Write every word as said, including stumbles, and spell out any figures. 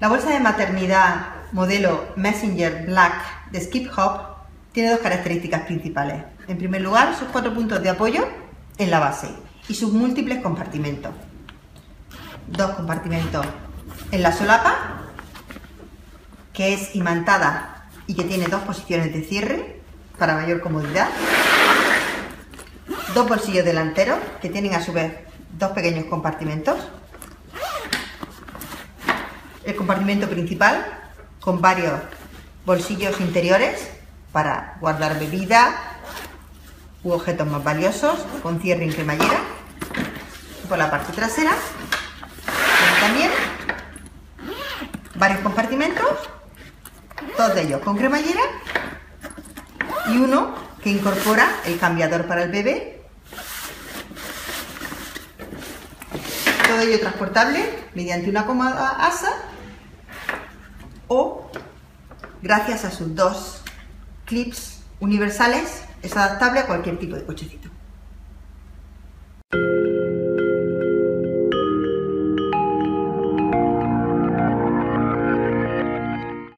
La bolsa de maternidad modelo Messenger Black de Skip Hop tiene dos características principales. En primer lugar, sus cuatro puntos de apoyo en la base y sus múltiples compartimentos. Dos compartimentos en la solapa, que es imantada y que tiene dos posiciones de cierre para mayor comodidad. Dos bolsillos delanteros que tienen a su vez dos pequeños compartimentos. El compartimento principal con varios bolsillos interiores para guardar bebida u objetos más valiosos, con cierre en cremallera. Por la parte trasera también varios compartimentos, dos de ellos con cremallera y uno que incorpora el cambiador para el bebé. Todo ello transportable mediante una cómoda asa o gracias a sus dos clips universales. Es adaptable a cualquier tipo de cochecito.